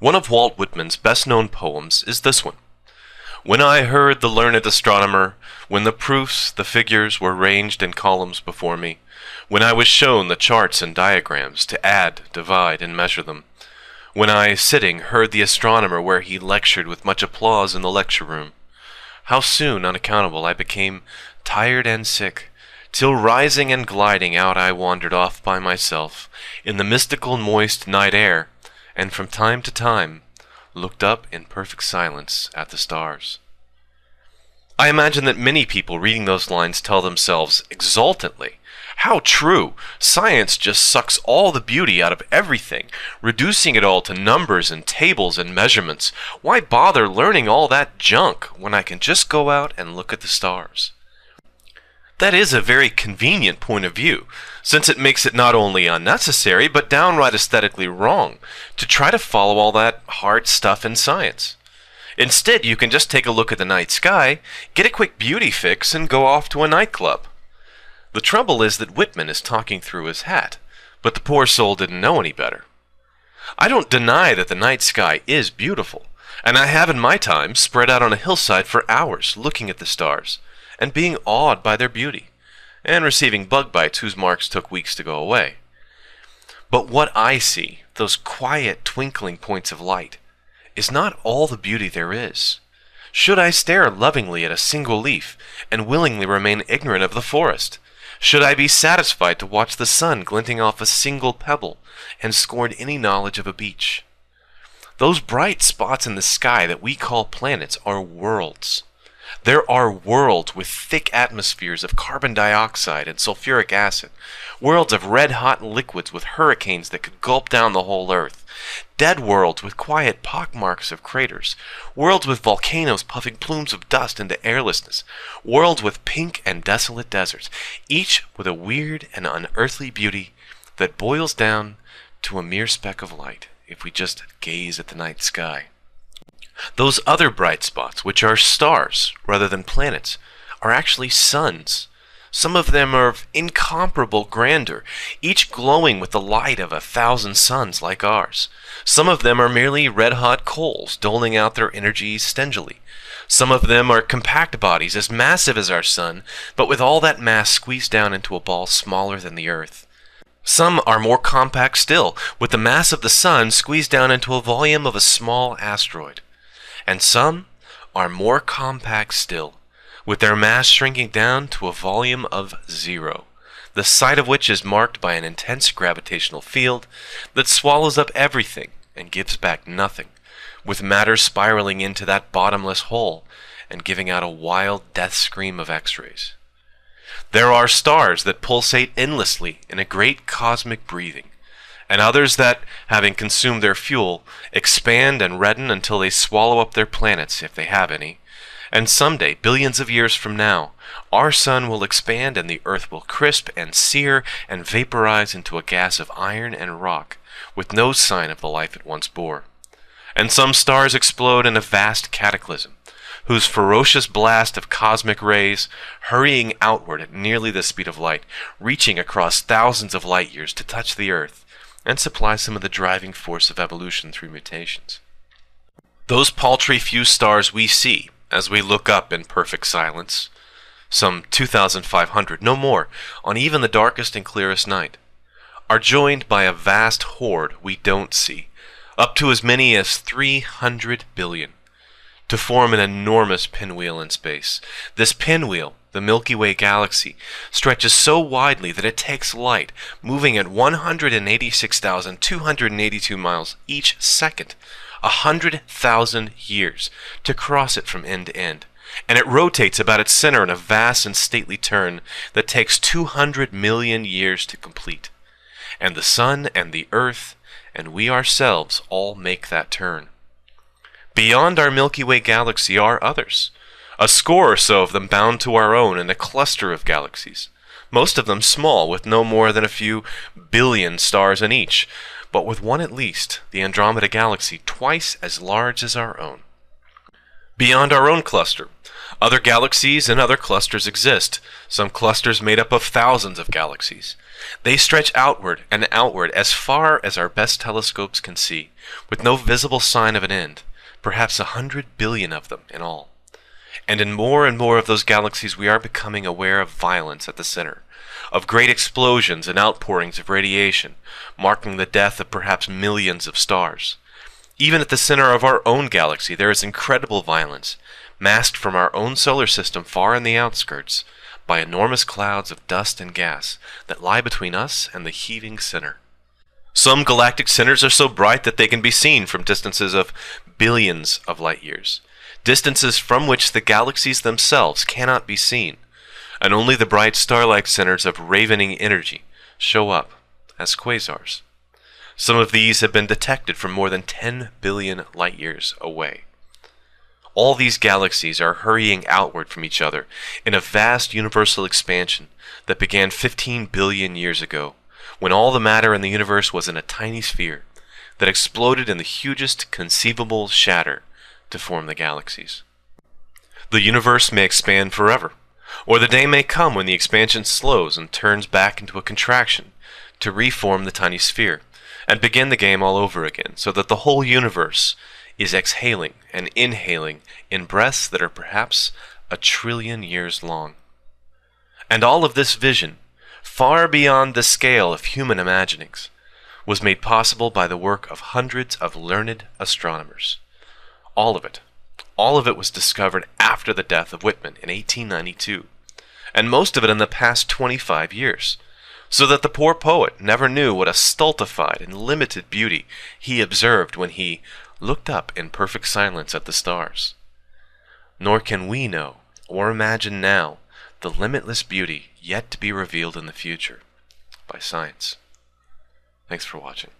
One of Walt Whitman's best-known poems is this one. When I heard the learned astronomer, when the proofs, the figures were ranged in columns before me, when I was shown the charts and diagrams to add, divide, and measure them, when I, sitting, heard the astronomer where he lectured with much applause in the lecture room, how soon, unaccountable, I became tired and sick, till rising and gliding out I wandered off by myself, in the mystical moist night air, and from time to time, looked up in perfect silence at the stars. I imagine that many people reading those lines tell themselves exultantly, how true! Science just sucks all the beauty out of everything, reducing it all to numbers and tables and measurements. Why bother learning all that junk when I can just go out and look at the stars? That is a very convenient point of view, since it makes it not only unnecessary, but downright aesthetically wrong to try to follow all that hard stuff in science. Instead, you can just take a look at the night sky, get a quick beauty fix, and go off to a nightclub. The trouble is that Whitman is talking through his hat, but the poor soul didn't know any better. I don't deny that the night sky is beautiful, and I have in my time spread out on a hillside for hours looking at the stars, and being awed by their beauty, and receiving bug bites whose marks took weeks to go away. But what I see, those quiet twinkling points of light, is not all the beauty there is. Should I stare lovingly at a single leaf, and willingly remain ignorant of the forest? Should I be satisfied to watch the sun glinting off a single pebble, and scorn any knowledge of a beach? Those bright spots in the sky that we call planets are worlds. There are worlds with thick atmospheres of carbon dioxide and sulfuric acid, worlds of red-hot liquids with hurricanes that could gulp down the whole earth, dead worlds with quiet pockmarks of craters, worlds with volcanoes puffing plumes of dust into airlessness, worlds with pink and desolate deserts, each with a weird and unearthly beauty that boils down to a mere speck of light if we just gaze at the night sky. Those other bright spots, which are stars rather than planets, are actually suns. Some of them are of incomparable grandeur, each glowing with the light of 1,000 suns like ours. Some of them are merely red-hot coals, doling out their energy stingily. Some of them are compact bodies as massive as our sun, but with all that mass squeezed down into a ball smaller than the earth. Some are more compact still, with the mass of the sun squeezed down into a volume of a small asteroid. And some are more compact still, with their mass shrinking down to a volume of 0, the site of which is marked by an intense gravitational field that swallows up everything and gives back nothing, with matter spiraling into that bottomless hole and giving out a wild death scream of X-rays. There are stars that pulsate endlessly in a great cosmic breathing, and others that, having consumed their fuel, expand and redden until they swallow up their planets, if they have any. And someday, billions of years from now, our sun will expand and the earth will crisp and sear and vaporize into a gas of iron and rock, with no sign of the life it once bore. And some stars explode in a vast cataclysm, whose ferocious blast of cosmic rays, hurrying outward at nearly the speed of light, reaching across thousands of light years to touch the earth, and supply some of the driving force of evolution through mutations. Those paltry few stars we see as we look up in perfect silence, some 2,500, no more, on even the darkest and clearest night, are joined by a vast horde we don't see, up to as many as 300 billion, to form an enormous pinwheel in space. This pinwheel, the Milky Way Galaxy, stretches so widely that it takes light, moving at 186,282 miles each second, 100,000 years, to cross it from end to end. And it rotates about its center in a vast and stately turn that takes 200 million years to complete. And the sun and the earth, and we ourselves, all make that turn. Beyond our Milky Way Galaxy are others, a score or so of them bound to our own in a cluster of galaxies, most of them small, with no more than a few billion stars in each, but with one at least, the Andromeda galaxy, twice as large as our own. Beyond our own cluster, Other galaxies and other clusters exist, some clusters made up of thousands of galaxies. They stretch outward and outward as far as our best telescopes can see, with no visible sign of an end, perhaps 100 billion of them in all. And in more and more of those galaxies we are becoming aware of violence at the center, of great explosions and outpourings of radiation, marking the death of perhaps millions of stars. Even at the center of our own galaxy there is incredible violence, masked from our own solar system far in the outskirts, by enormous clouds of dust and gas that lie between us and the heaving center. Some galactic centers are so bright that they can be seen from distances of billions of light years, distances from which the galaxies themselves cannot be seen, and only the bright star-like centers of ravening energy show up as quasars. Some of these have been detected from more than 10 billion light years away. All these galaxies are hurrying outward from each other in a vast universal expansion that began 15 billion years ago, when all the matter in the universe was in a tiny sphere that exploded in the hugest conceivable shatter to form the galaxies. The universe may expand forever, or the day may come when the expansion slows and turns back into a contraction to reform the tiny sphere and begin the game all over again, so that the whole universe is exhaling and inhaling in breaths that are perhaps 1 trillion years long. And all of this vision, far beyond the scale of human imaginings, was made possible by the work of hundreds of learned astronomers. All of it was discovered after the death of Whitman in 1892, and most of it in the past 25 years, so that the poor poet never knew what a stultified and limited beauty he observed when he looked up in perfect silence at the stars. Nor can we know, or imagine now, the limitless beauty yet to be revealed in the future by science. Thanks for watching.